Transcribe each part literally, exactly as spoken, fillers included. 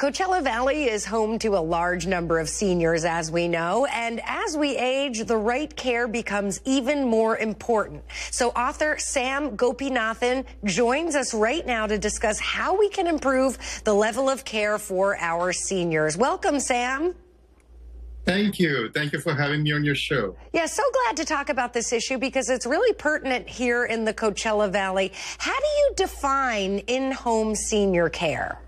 Coachella Valley is home to a large number of seniors, as we know, and as we age, the right care becomes even more important. So author Sam Gopinathan joins us right now to discuss how we can improve the level of care for our seniors. Welcome, Sam. Thank you. Thank you for having me on your show. Yeah, so glad to talk about this issue because it's really pertinent here in the Coachella Valley. How do you define in-home senior care?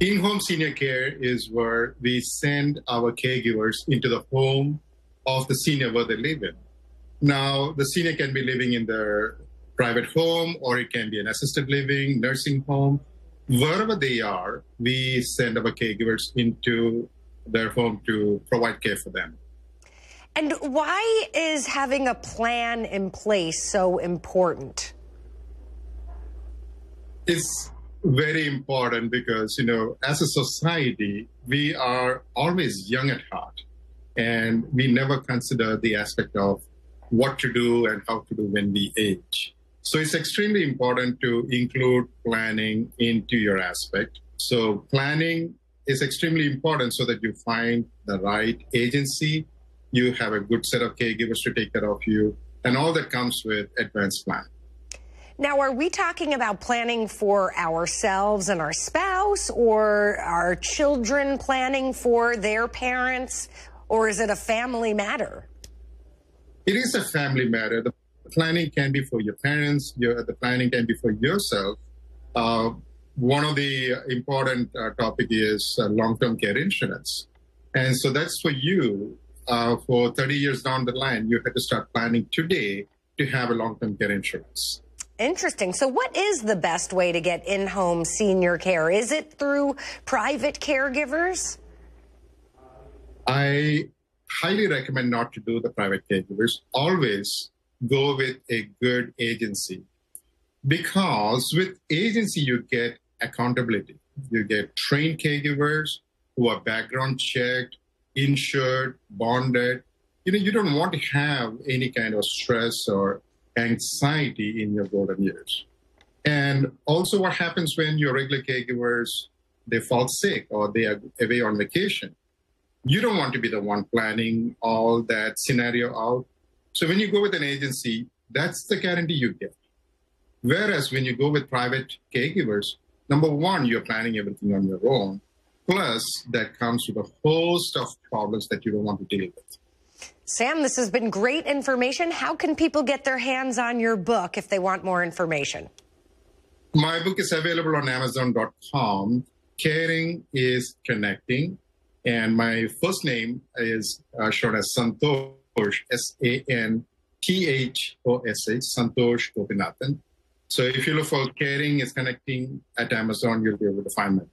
In-home senior care is where we send our caregivers into the home of the senior where they live in. Now, the senior can be living in their private home, or it can be an assisted living, nursing home. Wherever they are, we send our caregivers into their home to provide care for them. And why is having a plan in place so important? It's very important because, you know, as a society, we are always young at heart, and we never consider the aspect of what to do and how to do when we age. So it's extremely important to include planning into your aspect. So planning is extremely important so that you find the right agency, you have a good set of caregivers to take care of you, and all that comes with advanced planning. Now, are we talking about planning for ourselves and our spouse, or our children planning for their parents, or is it a family matter? It is a family matter. The planning can be for your parents, your, the planning can be for yourself. Uh, One of the important uh, topic is uh, long-term care insurance. And so that's for you, uh, for thirty years down the line, you have to start planning today to have a long-term care insurance. Interesting. So what is the best way to get in-home senior care? Is it through private caregivers? I highly recommend not to do the private caregivers. Always go with a good agency, because with agency, you get accountability. You get trained caregivers who are background checked, insured, bonded. You know, you don't want to have any kind of stress or anxiety in your golden years. And also what happens when your regular caregivers, they fall sick or they are away on vacation. You don't want to be the one planning all that scenario out. So when you go with an agency, that's the guarantee you get. Whereas when you go with private caregivers, number one, you're planning everything on your own. Plus, that comes with a host of problems that you don't want to deal with. Sam, this has been great information. How can people get their hands on your book if they want more information? My book is available on Amazon dot com. Caring is Connecting. And my first name is uh, short as Santosh, S A N T H O S H, Santosh Gopinathan. So if you look for Caring is Connecting at Amazon, you'll be able to find it.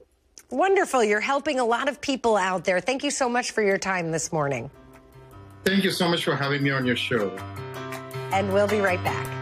Wonderful. You're helping a lot of people out there. Thank you so much for your time this morning. Thank you so much for having me on your show. And we'll be right back.